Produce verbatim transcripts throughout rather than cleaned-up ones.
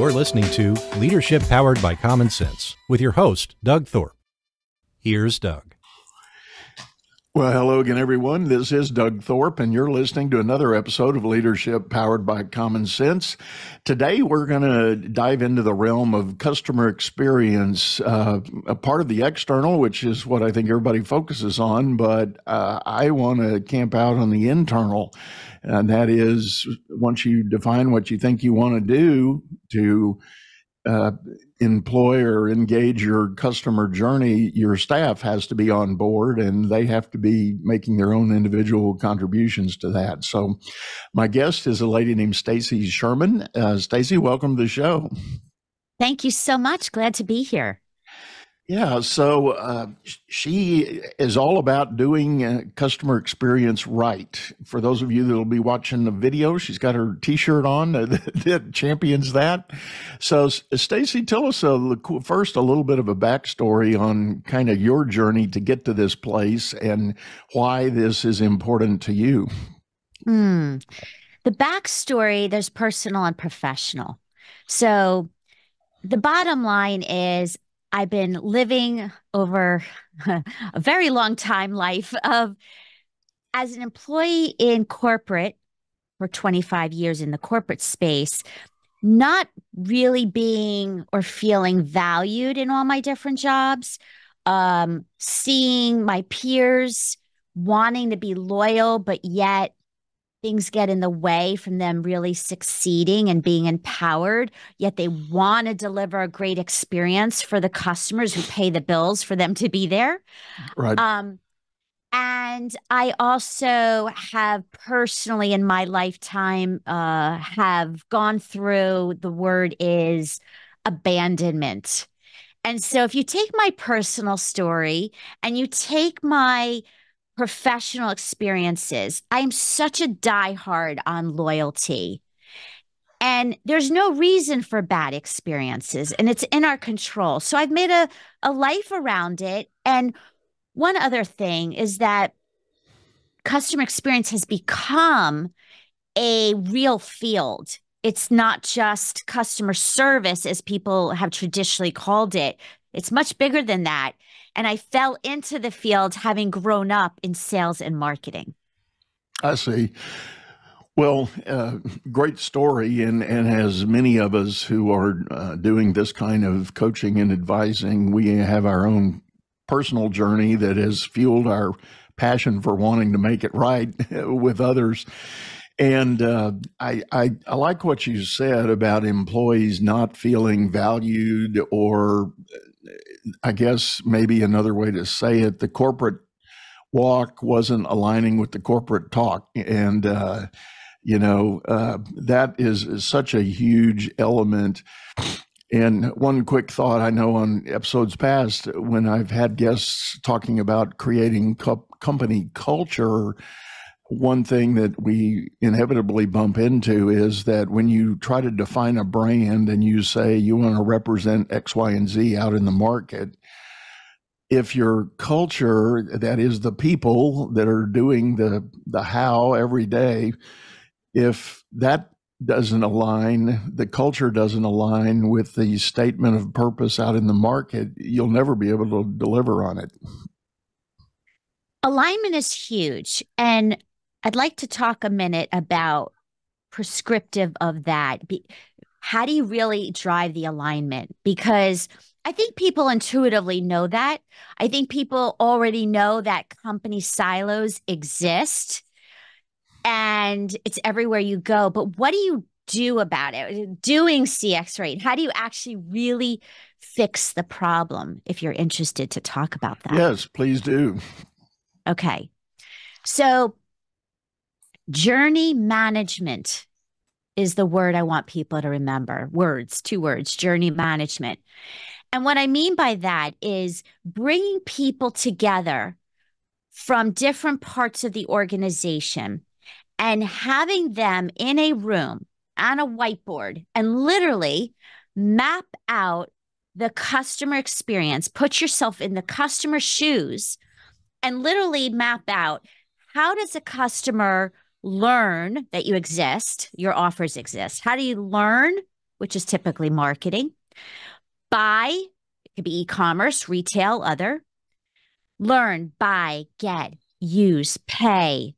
You're listening to Leadership Powered by Common Sense with your host, Doug Thorpe. Here's Doug. Well, hello again, everyone. This is Doug Thorpe, and you're listening to another episode of Leadership Powered by Common Sense. Today, we're going to dive into the realm of customer experience, uh, a part of the external, which is what I think everybody focuses on, but uh, I want to camp out on the internal. And that is, once you define what you think you want to do to uh, employ or engage your customer journey, your staff has to be on board and they have to be making their own individual contributions to that. So my guest is a lady named Stacy Sherman. Uh, Stacy, welcome to the show. Thank you so much. Glad to be here. Yeah, so uh, she is all about doing uh, customer experience right. For those of you that will be watching the video, she's got her T-shirt on that, that champions that. So, Stacy, tell us a, first a little bit of a backstory on kind of your journey to get to this place and why this is important to you. Mm. The backstory, there's personal and professional. So the bottom line is, I've been living over a very long time life of as an employee in corporate for twenty-five years in the corporate space, not really being or feeling valued in all my different jobs, um, seeing my peers wanting to be loyal, but yet things get in the way from them really succeeding and being empowered, yet they want to deliver a great experience for the customers who pay the bills for them to be there. Right. Um, and I also have personally in my lifetime uh, have gone through, the word is abandonment. And so if you take my personal story and you take my professional experiences, I'm such a diehard on loyalty. And there's no reason for bad experiences, and it's in our control. So I've made a, a life around it. And one other thing is that customer experience has become a real field. It's not just customer service, as people have traditionally called it. It's much bigger than that. And I fell into the field having grown up in sales and marketing. I see. Well, uh, great story. And, and as many of us who are uh, doing this kind of coaching and advising, we have our own personal journey that has fueled our passion for wanting to make it right with others. And uh, I, I, I like what you said about employees not feeling valued, or I guess maybe another way to say it, the corporate walk wasn't aligning with the corporate talk. And, uh, you know, uh, that is, is such a huge element. And one quick thought, I know on episodes past, when I've had guests talking about creating co- company culture, one thing that we inevitably bump into is that when you try to define a brand and you say you want to represent X, Y, and Z out in the market, if your culture, that is the people that are doing the, the how every day, if that doesn't align, the culture doesn't align with the statement of purpose out in the market, you'll never be able to deliver on it. Alignment is huge. And I'd like to talk a minute about prescriptive of that. Be, how do you really drive the alignment? Because I think people intuitively know that. I think people already know that company silos exist and it's everywhere you go. But what do you do about it? Doing C X Right. How do you actually really fix the problem, if you're interested to talk about that? Yes, please do. Okay. So, journey management is the word I want people to remember. Words, two words, journey management. And what I mean by that is bringing people together from different parts of the organization and having them in a room on a whiteboard and literally map out the customer experience. Put yourself in the customer's shoes and literally map out, how does a customer learn that you exist, your offers exist? How do you learn which is typically marketing. Buy, it could be e-commerce, retail, other. Learn, buy, get, use, pay,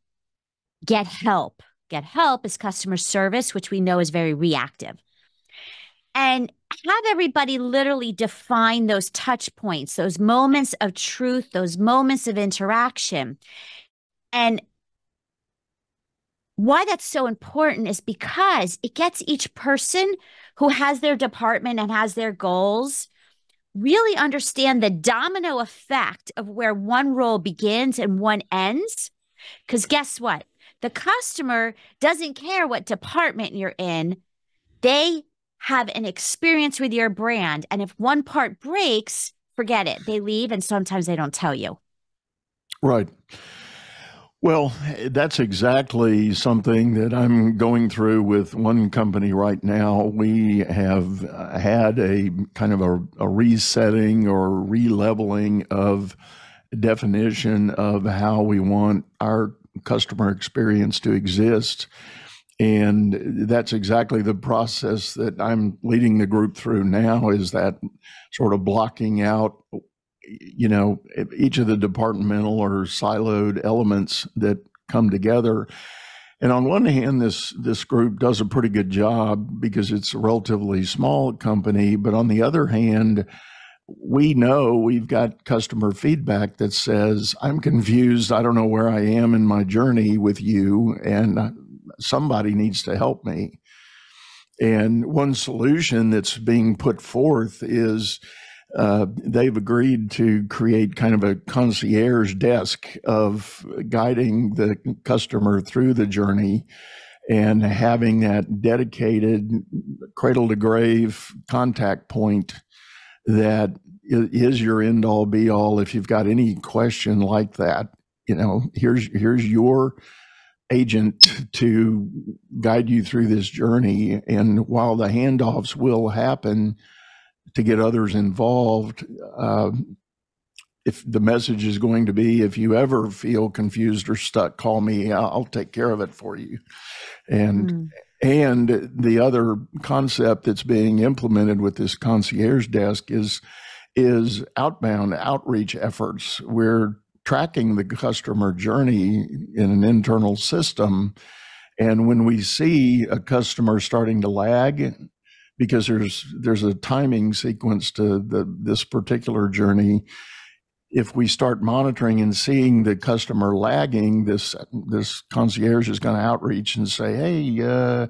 get help. Get help is customer service, which we know is very reactive. And have everybody literally define those touch points, those moments of truth, those moments of interaction. And why that's so important is because it gets each person who has their department and has their goals really understand the domino effect of where one role begins and one ends. Because guess what? The customer doesn't care what department you're in. They have an experience with your brand. And if one part breaks, forget it. They leave, and sometimes they don't tell you. Right. Well, that's exactly something that I'm going through with one company right now. We have had a kind of a, a resetting or re-leveling of definition of how we want our customer experience to exist. And that's exactly the process that I'm leading the group through now, is that sort of blocking out, you know, each of the departmental or siloed elements that come together. And on one hand, this this group does a pretty good job because it's a relatively small company. But on the other hand, we know we've got customer feedback that says, I'm confused. I don't know where I am in my journey with you. And I, somebody needs to help me. And one solution that's being put forth is uh, they've agreed to create kind of a concierge desk of guiding the customer through the journey and having that dedicated cradle to grave contact point that is your end all be all. If you've got any question like that, you know, here's, here's your agent to guide you through this journey. And while the handoffs will happen to get others involved, uh, if the message is going to be, if you ever feel confused or stuck, call me, I'll take care of it for you. And mm. and the other concept that's being implemented with this concierge desk is is outbound outreach efforts. We're tracking the customer journey in an internal system. And when we see a customer starting to lag, because there's there's a timing sequence to the, this particular journey, if we start monitoring and seeing the customer lagging, this this concierge is going to outreach and say, hey, uh,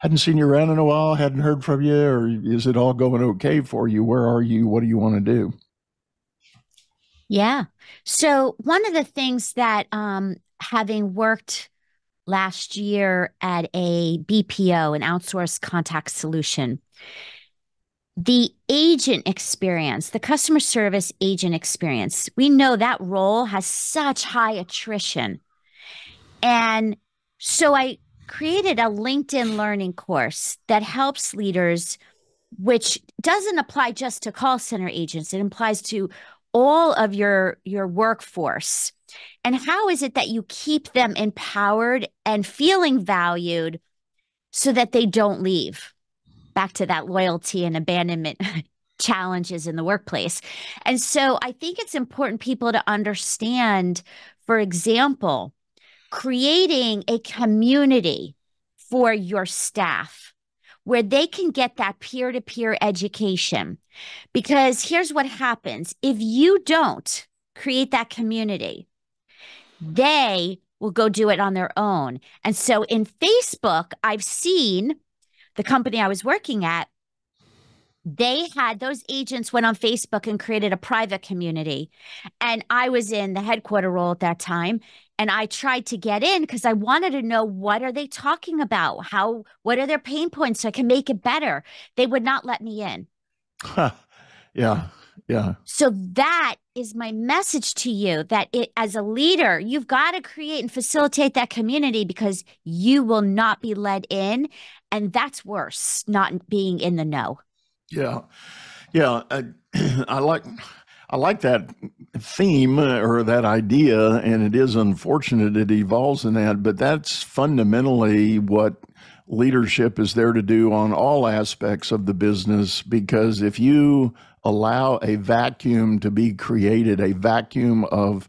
hadn't seen you around in a while, hadn't heard from you, or is it all going okay for you? Where are you? What do you want to do? Yeah. So one of the things that um, having worked last year at a B P O, an outsourced contact solution, the agent experience, the customer service agent experience, we know that role has such high attrition. And so I created a LinkedIn Learning course that helps leaders, which doesn't apply just to call center agents. It applies to all of your, your workforce. And how is it that you keep them empowered and feeling valued so that they don't leave? Back to that loyalty and abandonment challenges in the workplace. And so I think it's important people to understand, for example, creating a community for your staff where they can get that peer-to-peer education. Because here's what happens. If you don't create that community, they will go do it on their own. And so in Facebook, I've seen the company I was working at, they had, those agents went on Facebook and created a private community. And I was in the headquarter role at that time. And I tried to get in because I wanted to know, what are they talking about? How, what are their pain points so I can make it better? They would not let me in. Huh. Yeah, yeah. So that is my message to you, that it, as a leader, you've got to create and facilitate that community because you will not be let in. And that's worse, not being in the know. Yeah, yeah. I, I like I like that theme or that idea, and it is unfortunate it evolves in that, but that's fundamentally what leadership is there to do on all aspects of the business, because if you allow a vacuum to be created, a vacuum of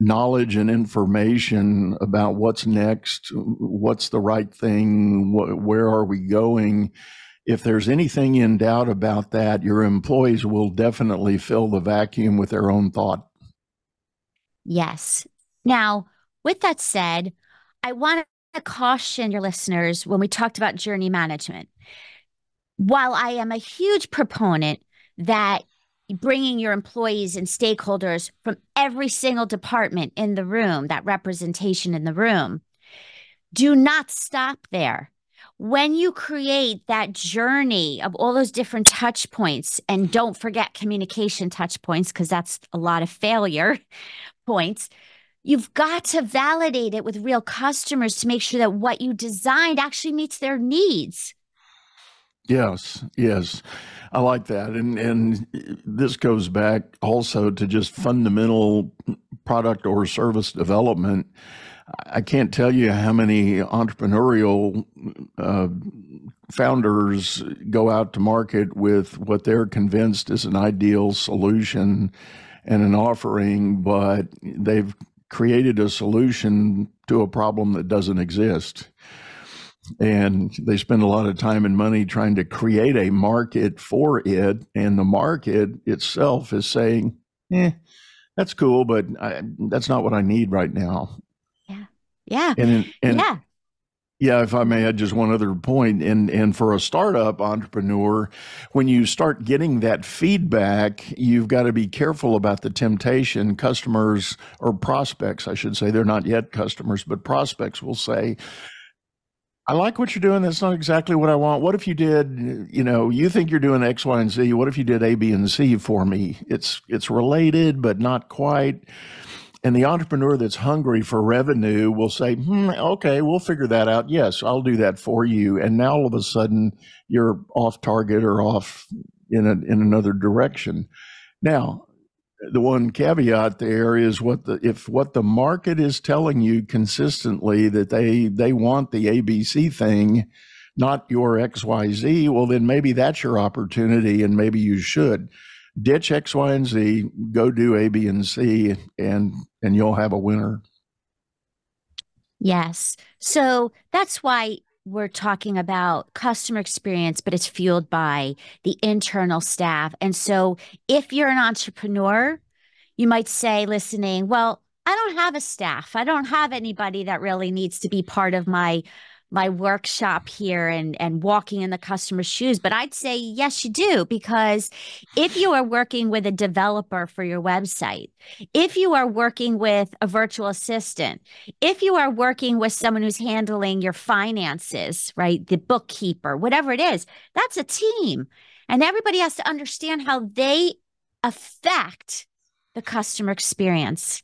knowledge and information about what's next, what's the right thing, wh- where are we going, if there's anything in doubt about that, your employees will definitely fill the vacuum with their own thought. Yes. Now, with that said, I want to caution your listeners when we talked about journey management. While I am a huge proponent that bringing your employees and stakeholders from every single department in the room, that representation in the room, do not stop there. When you create that journey of all those different touch points, and don't forget communication touch points, because that's a lot of failure points, you've got to validate it with real customers to make sure that what you designed actually meets their needs. Yes, yes. I like that. And and this goes back also to just fundamental product or service development. I can't tell you how many entrepreneurial uh, founders go out to market with what they're convinced is an ideal solution and an offering, but they've created a solution to a problem that doesn't exist. And they spend a lot of time and money trying to create a market for it, and the market itself is saying, eh, that's cool, but I, that's not what I need right now. Yeah. And, and yeah. Yeah. If I may add just one other point, and, and for a startup entrepreneur, when you start getting that feedback, you've got to be careful about the temptation. Customers or prospects, I should say, they're not yet customers, but prospects will say, I like what you're doing. That's not exactly what I want. What if you did, you know, you think you're doing X, Y, and Z. What if you did A, B, and C for me? It's, it's related, but not quite. And the entrepreneur that's hungry for revenue will say, hmm, okay, we'll figure that out. Yes, I'll do that for you. And now all of a sudden you're off target or off in a, in another direction. Now, the one caveat there is what the, if what the market is telling you consistently that they, they want the A B C thing, not your X Y Z, well, then maybe that's your opportunity and maybe you should. Ditch X, Y, and Z, go do A, B, and C, and and you'll have a winner. Yes. So that's why we're talking about customer experience, but it's fueled by the internal staff. And so if you're an entrepreneur, you might say, listening, well, I don't have a staff. I don't have anybody that really needs to be part of my my workshop here and, and walking in the customer's shoes. But I'd say, yes, you do, because if you are working with a developer for your website, if you are working with a virtual assistant, if you are working with someone who's handling your finances, right, the bookkeeper, whatever it is, that's a team. And everybody has to understand how they affect the customer experience.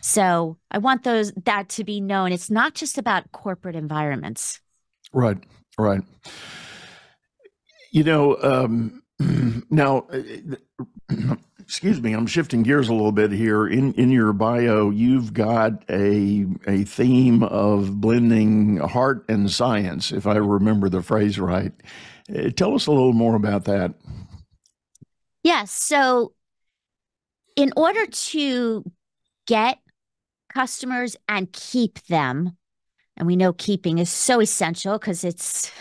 So I want those that to be known. It's not just about corporate environments. Right, right. You know, um, now, excuse me, I'm shifting gears a little bit here. In in your bio, you've got a a theme of blending heart and science, if I remember the phrase right. Uh, tell us a little more about that. Yes. Yeah, so in order to get customers and keep them, and we know keeping is so essential because it's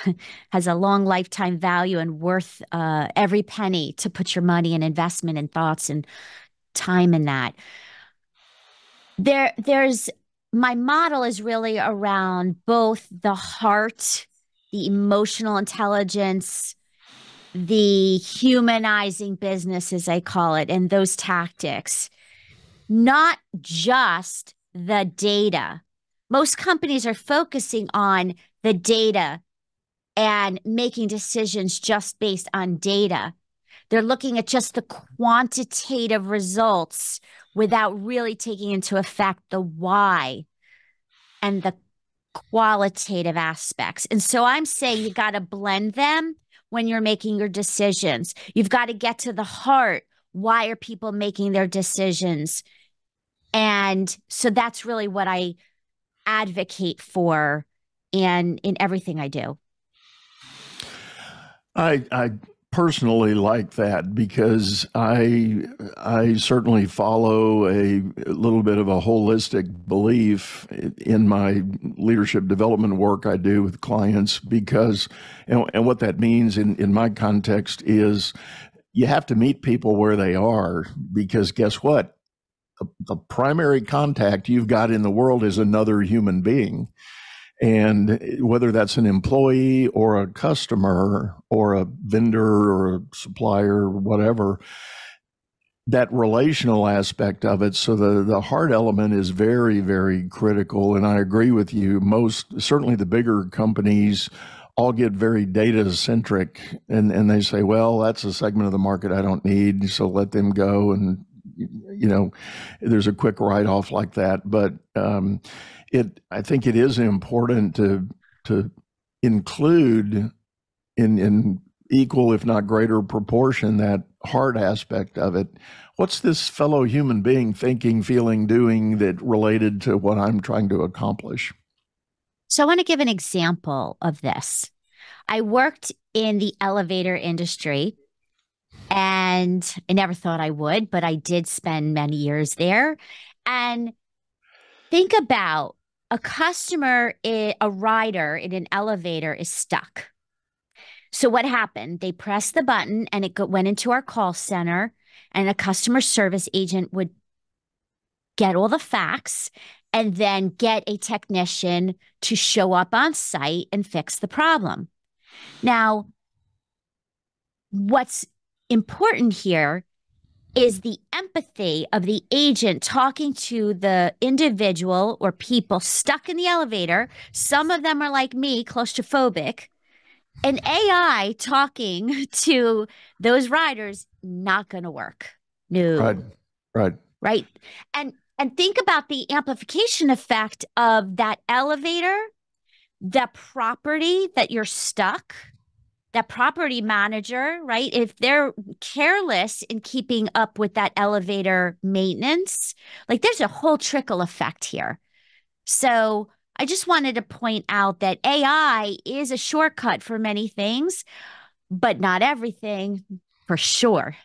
has a long lifetime value and worth uh, every penny to put your money and investment and thoughts and time in that. There, there's my model is really around both the heart, the emotional intelligence, the humanizing business, as I call it, and those tactics. Not just the data. Most companies are focusing on the data and making decisions just based on data. They're looking at just the quantitative results without really taking into effect the why and the qualitative aspects. And so I'm saying you got to blend them when you're making your decisions. You've got to get to the heart. Why are people making their decisions? And so that's really what I advocate for and in everything I do. I, I personally like that because I, I certainly follow a, a little bit of a holistic belief in my leadership development work I do with clients, because, and, and what that means in, in my context is you have to meet people where they are, because guess what? The, the primary contact you've got in the world is another human being. And whether that's an employee or a customer or a vendor or a supplier, or whatever, that relational aspect of it. So the, the heart element is very, very critical. And I agree with you. Most, certainly the bigger companies all get very data centric, and, and they say, well, that's a segment of the market I don't need, so let them go. And, you know, there's a quick write-off like that. But um, it, I think it is important to to include in in equal, if not greater proportion, that hard aspect of it. What's this fellow human being thinking, feeling, doing that related to what I'm trying to accomplish? So I want to give an example of this. I worked in the elevator industry. And I never thought I would, but I did spend many years there. And think about a customer, a rider in an elevator is stuck. So what happened? They pressed the button and it went into our call center, and a customer service agent would get all the facts and then get a technician to show up on site and fix the problem. Now, what's important here is the empathy of the agent talking to the individual or people stuck in the elevator. Some of them are like me, claustrophobic. An A I talking to those riders, not going to work. No. Right. Right. Right. And and think about the amplification effect of that elevator, the property that you're stuck. That property manager, right? If they're careless in keeping up with that elevator maintenance, like there's a whole trickle effect here. So I just wanted to point out that A I is a shortcut for many things, but not everything, for sure.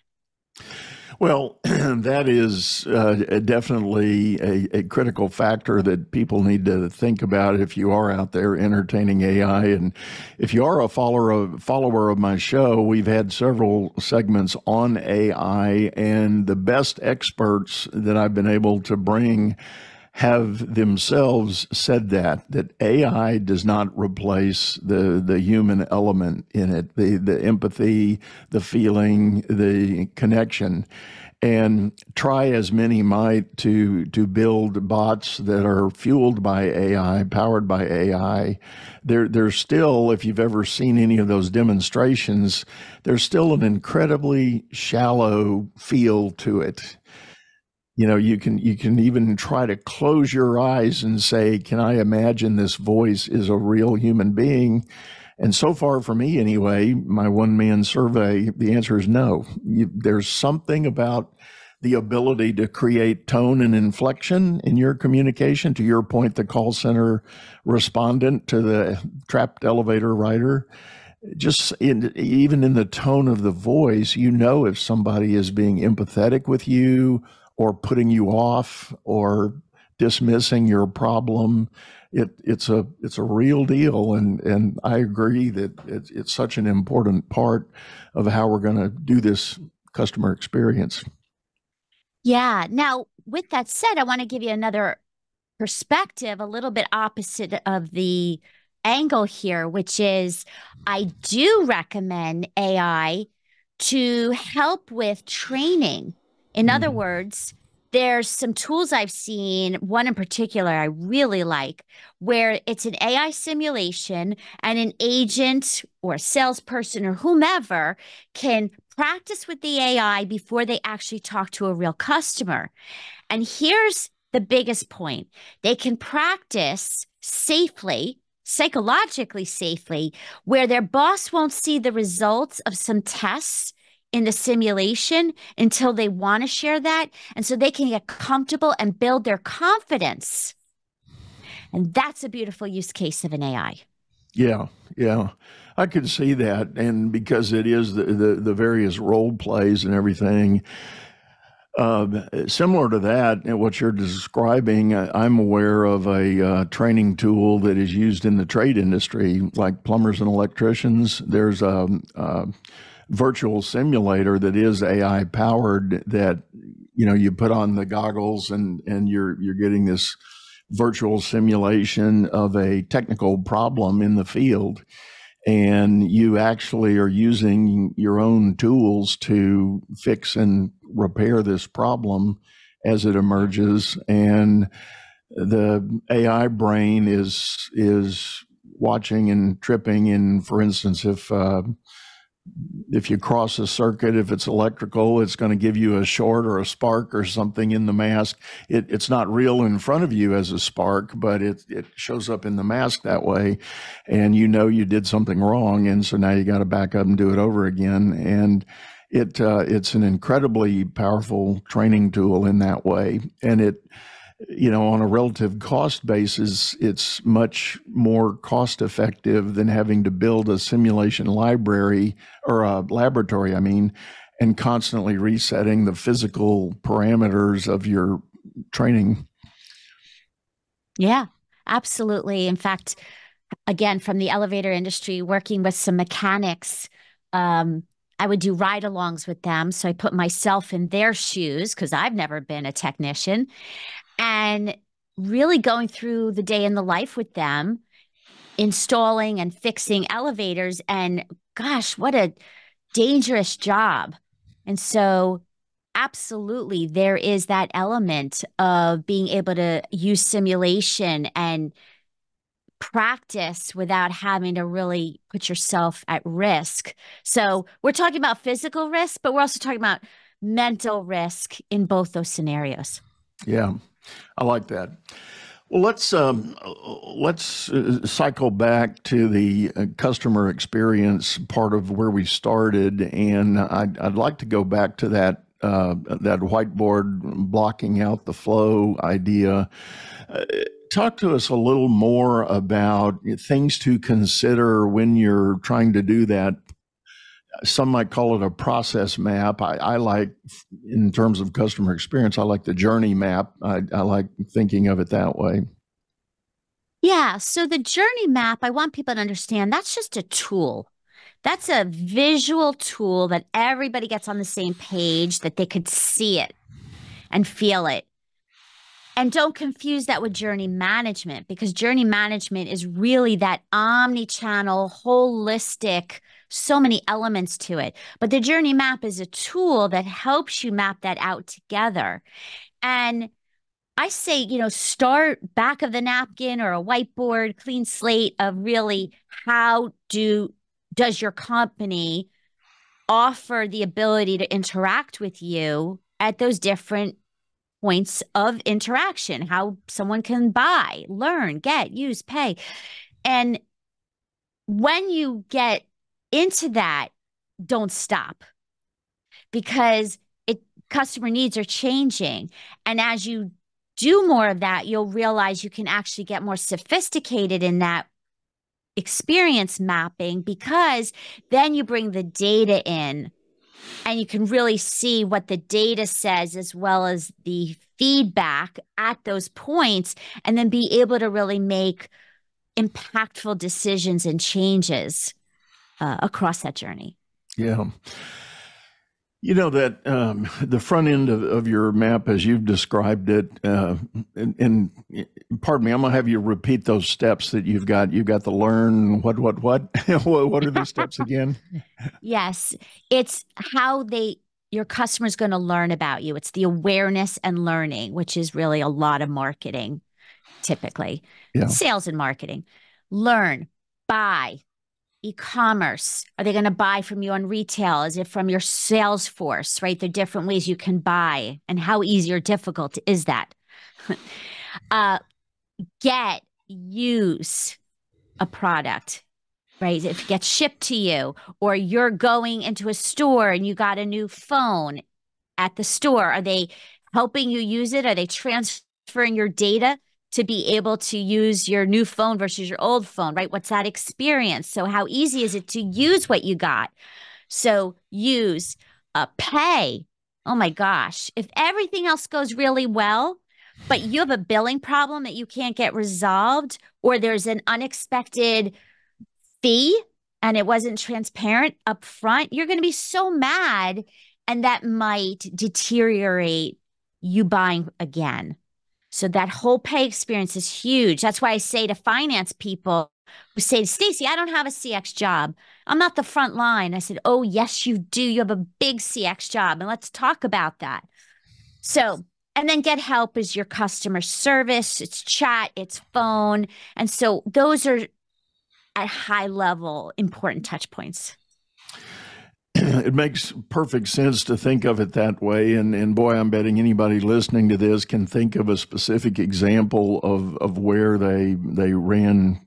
Well, that is uh, definitely a, a critical factor that people need to think about if you are out there entertaining A I. And if you are a follower of, follower of my show, we've had several segments on A I, and the best experts that I've been able to bring have themselves said that, that A I does not replace the, the human element in it, the, the empathy, the feeling, the connection. And try as many might to, to build bots that are fueled by A I, powered by A I. There, there's still, if you've ever seen any of those demonstrations, there's still an incredibly shallow feel to it. You know, you can you can even try to close your eyes and say, can I imagine this voice is a real human being? And so far, for me anyway, my one-man survey, the answer is no. You, there's something about the ability to create tone and inflection in your communication. To your point, the call center respondent to the trapped elevator rider, just in, even in the tone of the voice, you know if somebody is being empathetic with you, or putting you off, or dismissing your problem. It, it's a it's a real deal, and and I agree that it's, it's such an important part of how we're going to do this customer experience. Yeah. Now, with that said, I want to give you another perspective, a little bit opposite of the angle here, which is I do recommend A I to help with training. In other words, there's some tools I've seen, one in particular I really like, where it's an A I simulation and an agent or a salesperson or whomever can practice with the A I before they actually talk to a real customer. And here's the biggest point. They can practice safely, psychologically safely, where their boss won't see the results of some tests in the simulation until they want to share that. And so they can get comfortable and build their confidence. And that's a beautiful use case of an A I. Yeah, yeah, I could see that. And because it is the, the, the various role plays and everything, uh, similar to that, what you're describing, I'm aware of a uh, training tool that is used in the trade industry, like plumbers and electricians. There's a, a virtual simulator that is A I powered that, you know, you put on the goggles and, and you're, you're getting this virtual simulation of a technical problem in the field, and you actually are using your own tools to fix and repair this problem as it emerges. And the A I brain is is watching and tripping. And for instance, if uh, if you cross a circuit, if it's electrical, it's going to give you a short or a spark or something in the mask. It, it's not real in front of you as a spark, but it, it shows up in the mask that way. And you know you did something wrong. And so now you got to back up and do it over again. And it uh, it's an incredibly powerful training tool in that way. And it, you know, on a relative cost basis, it's much more cost effective than having to build a simulation library or a laboratory, I mean, and constantly resetting the physical parameters of your training. Yeah, absolutely. In fact, again, from the elevator industry, working with some mechanics, um, I would do ride-alongs with them. So I put myself in their shoes because I've never been a technician. And really going through the day in the life with them, installing and fixing elevators. And gosh, what a dangerous job. And so absolutely, there is that element of being able to use simulation and practice without having to really put yourself at risk. So we're talking about physical risk, but we're also talking about mental risk in both those scenarios. Yeah, I like that. Well, let's um, let's cycle back to the customer experience part of where we started, and I'd, I'd like to go back to that uh, that whiteboard blocking out the flow idea. Uh, talk to us a little more about things to consider when you're trying to do that. Some might call it a process map. I, I like, in terms of customer experience, I like the journey map. I, I like thinking of it that way. Yeah. So the journey map, I want people to understand that's just a tool. That's a visual tool that everybody gets on the same page, that they could see it and feel it. And don't confuse that with journey management, because journey management is really that omni-channel, holistic, so many elements to it. But the journey map is a tool that helps you map that out together. And I say, you know, start back of the napkin or a whiteboard, clean slate of really how do does your company offer the ability to interact with you at those different points of interaction, how someone can buy, learn, get, use, pay. And when you get into that, don't stop, because it customer needs are changing. And as you do more of that, you'll realize you can actually get more sophisticated in that experience mapping, because then you bring the data in and you can really see what the data says as well as the feedback at those points, and then be able to really make impactful decisions and changes Uh, across that journey. Yeah. You know, that um, the front end of, of your map, as you've described it, uh, and, and pardon me, I'm going to have you repeat those steps that you've got. You've got the learn, what, what, what? What are these steps again? Yes. It's how they, your customer's going to learn about you. It's the awareness and learning, which is really a lot of marketing, typically. Yeah. Sales and marketing. Learn, buy. E-commerce, are they going to buy from you on retail? Is it from your sales force, right? There are different ways you can buy, and how easy or difficult is that? uh, get, use a product, right? If it gets shipped to you, or you're going into a store and you got a new phone at the store, are they helping you use it? Are they transferring your data to be able to use your new phone versus your old phone, right? What's that experience? So how easy is it to use what you got? So use, uh, pay. Oh my gosh. If everything else goes really well, but you have a billing problem that you can't get resolved, or there's an unexpected fee and it wasn't transparent up front, you're going to be so mad, and that might deteriorate you buying again. So that whole pay experience is huge. That's why I say to finance people who say, Stacy, I don't have a C X job. I'm not the front line. I said, oh, yes, you do. You have a big C X job, and let's talk about that. So, and then Get Help is your customer service. It's chat, it's phone. And so those are at high level important touch points. It makes perfect sense to think of it that way. And, and boy, I'm betting anybody listening to this can think of a specific example of, of where they, they ran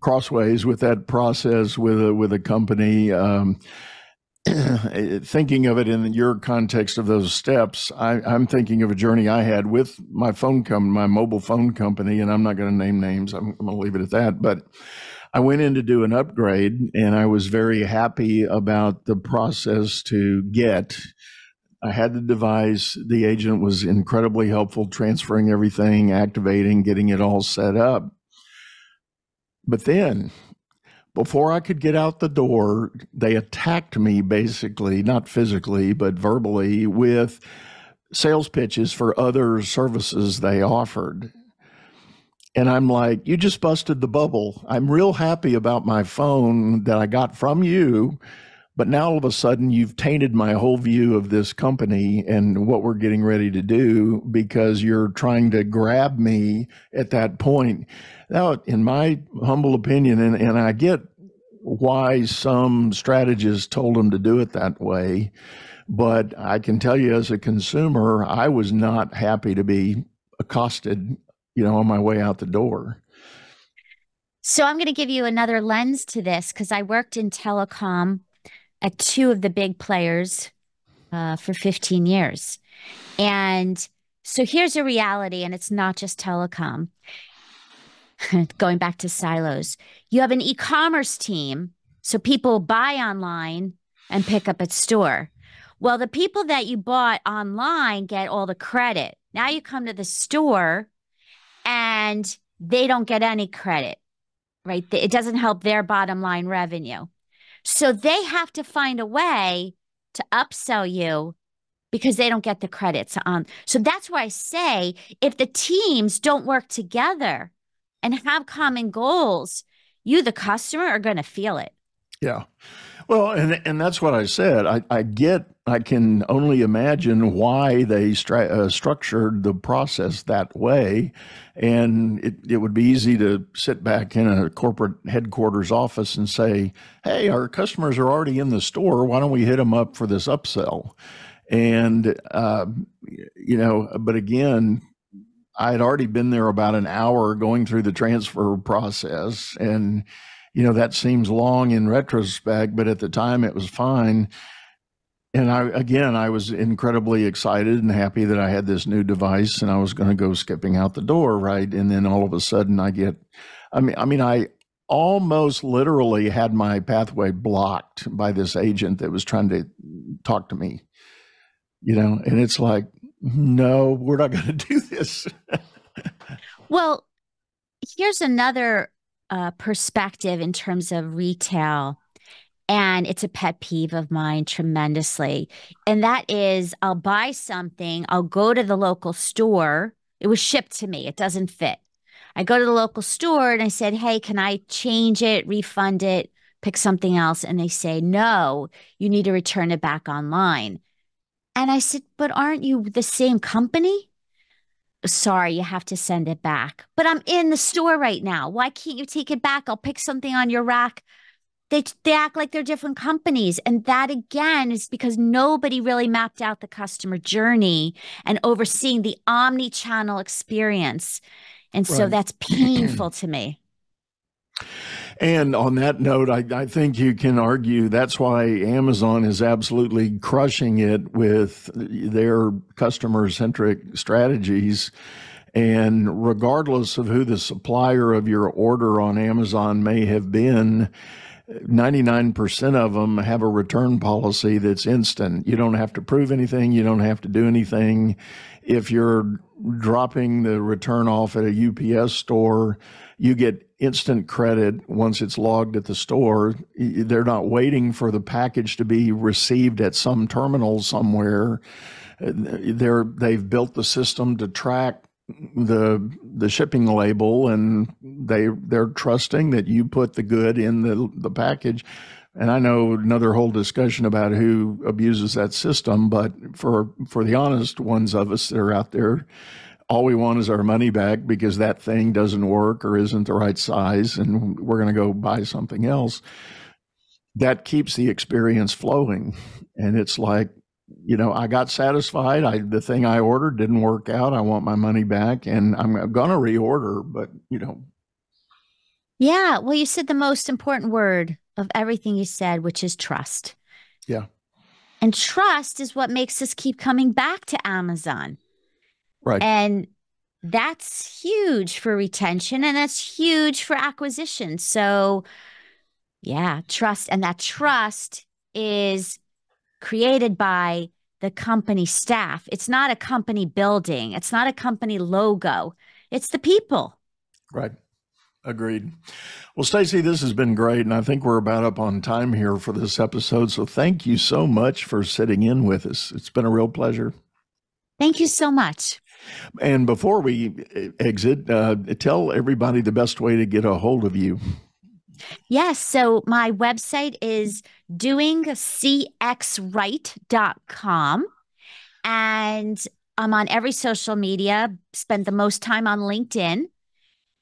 crossways with that process with a, with a company. Um, thinking of it in your context of those steps, I, I'm thinking of a journey I had with my phone company, my mobile phone company, and I'm not going to name names. I'm, I'm going to leave it at that. But I went in to do an upgrade, and I was very happy about the process to get. I had the device. The agent was incredibly helpful, transferring everything, activating, getting it all set up. But then, before I could get out the door, they attacked me basically, not physically, but verbally, with sales pitches for other services they offered. And I'm like, you just busted the bubble. I'm real happy about my phone that I got from you, but now all of a sudden you've tainted my whole view of this company and what we're getting ready to do because you're trying to grab me at that point. Now, in my humble opinion, and, and I get why some strategists told them to do it that way, but I can tell you as a consumer, I was not happy to be accosted, you know, on my way out the door. So I'm going to give you another lens to this, because I worked in telecom at two of the big players uh, for fifteen years. And so here's a reality, and it's not just telecom. Going back to silos, you have an e-commerce team. So people buy online and pick up at store. Well, the people that you bought online get all the credit. Now you come to the store, and they don't get any credit, right? It doesn't help their bottom line revenue. So they have to find a way to upsell you because they don't get the credits on. So that's why I say if the teams don't work together and have common goals, you, the customer, are going to feel it. Yeah. Well, and and that's what I said. I, I get, I can only imagine why they stru uh, structured the process that way. And it, it would be easy to sit back in a corporate headquarters office and say, hey, our customers are already in the store. Why don't we hit them up for this upsell? And, uh, you know, but again, I had already been there about an hour going through the transfer process, and you know, that seems long in retrospect, but at the time it was fine. And I, again, I was incredibly excited and happy that I had this new device and I was going to go skipping out the door, right? And then all of a sudden I get, I mean, I mean, I almost literally had my pathway blocked by this agent that was trying to talk to me, you know, and it's like, no, we're not going to do this. Well, here's another Uh, perspective in terms of retail, and it's a pet peeve of mine tremendously, and that is I'll buy something, I'll go to the local store, it was shipped to me, it doesn't fit, I go to the local store and I said, hey, can I change it, refund it, pick something else? And they say, no, you need to return it back online. And I said, but aren't you the same company? Sorry, you have to send it back. But I'm in the store right now. Why can't you take it back? I'll pick something on your rack. They, they act like they're different companies. And that, again, is because nobody really mapped out the customer journey and overseeing the omni-channel experience. And right. So that's painful to me. And on that note, I, I think you can argue that's why Amazon is absolutely crushing it with their customer-centric strategies. And regardless of who the supplier of your order on Amazon may have been, ninety-nine percent of them have a return policy that's instant. You don't have to prove anything. You don't have to do anything. If you're dropping the return off at a U P S store, you get instant credit once it's logged at the store. They're not waiting for the package to be received at some terminal somewhere. They're, they've built the system to track the the shipping label, and they they're trusting that you put the good in the the package. And I know another whole discussion about who abuses that system, but for for the honest ones of us that are out there, all we want is our money back because that thing doesn't work or isn't the right size, and we're going to go buy something else. That keeps the experience flowing. And it's like, you know, I got satisfied. I, the thing I ordered didn't work out. I want my money back, and I'm going to reorder, but you know. Yeah. Well, you said the most important word of everything you said, which is trust. Yeah. And trust is what makes us keep coming back to Amazon. Right. And that's huge for retention, and that's huge for acquisition. So yeah, trust. And that trust is created by the company staff. It's not a company building. It's not a company logo. It's the people. Right. Agreed. Well, Stacy, this has been great. And I think we're about up on time here for this episode. So thank you so much for sitting in with us. It's been a real pleasure. Thank you so much. And before we exit, uh, tell everybody the best way to get a hold of you. Yes. So my website is doing c x right dot com, and I'm on every social media, spend the most time on LinkedIn,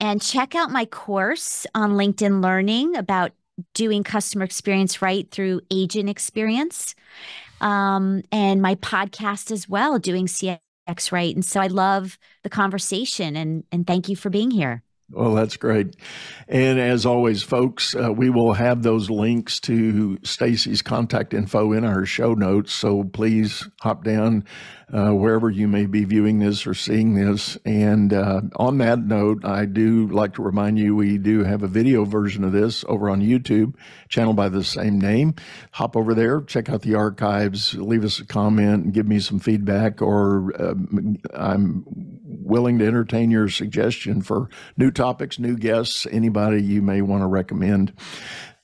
and check out my course on LinkedIn Learning about doing customer experience right through agent experience, um, and my podcast as well, Doing C X Right. And so I love the conversation, and, and thank you for being here. Well, that's great. And as always, folks, uh, we will have those links to Stacy's contact info in our show notes. So please hop down uh, wherever you may be viewing this or seeing this. And uh, on that note, I do like to remind you, we do have a video version of this over on YouTube, channel by the same name. Hop over there, check out the archives, leave us a comment, and give me some feedback, or uh, I'm willing to entertain your suggestion for new topics, new guests, anybody you may want to recommend.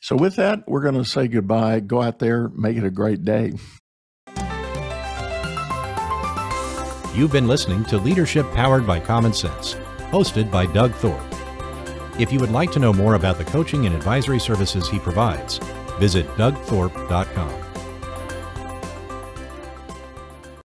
So with that, we're going to say goodbye. Go out there, make it a great day. You've been listening to Leadership Powered by Common Sense, hosted by Doug Thorpe. If you would like to know more about the coaching and advisory services he provides, visit doug thorpe dot com.